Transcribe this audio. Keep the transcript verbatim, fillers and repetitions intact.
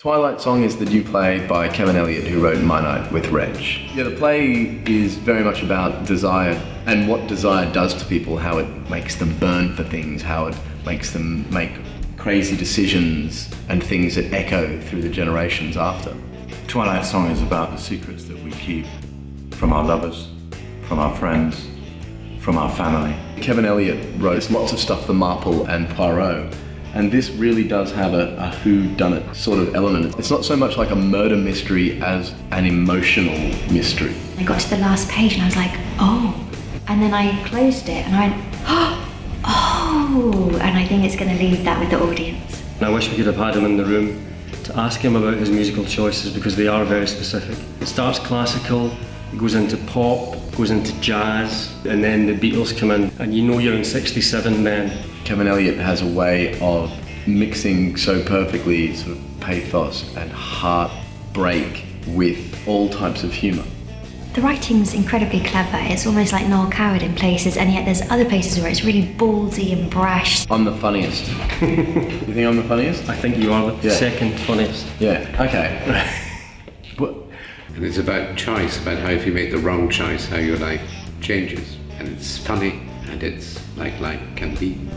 Twilight Song is the new play by Kevin Elyot, who wrote My Night with Reg. Yeah, the play is very much about desire and what desire does to people, how it makes them burn for things, how it makes them make crazy decisions and things that echo through the generations after. Twilight Song is about the secrets that we keep from our lovers, from our friends, from our family. Kevin Elyot wrote lots of stuff for Marple and Poirot. And this really does have a, a whodunit sort of element. It's not so much like a murder mystery as an emotional mystery. I got to the last page and I was like, oh. And then I closed it and I went, oh. And I think it's going to leave that with the audience. And I wish we could have had him in the room to ask him about his musical choices, because they are very specific. It starts classical, it goes into pop, goes into jazz, and then the Beatles come in, and you know you're in sixty-seven then. Kevin Elyot has a way of mixing so perfectly sort of pathos and heartbreak with all types of humour. The writing's incredibly clever. It's almost like Noel Coward in places, and yet there's other places where it's really ballsy and brash. I'm the funniest. You think I'm the funniest? I think you are the yeah. second funniest. Yeah, okay. But and it's about choice, about how if you make the wrong choice, how your life changes. And it's funny, and it's like life can be.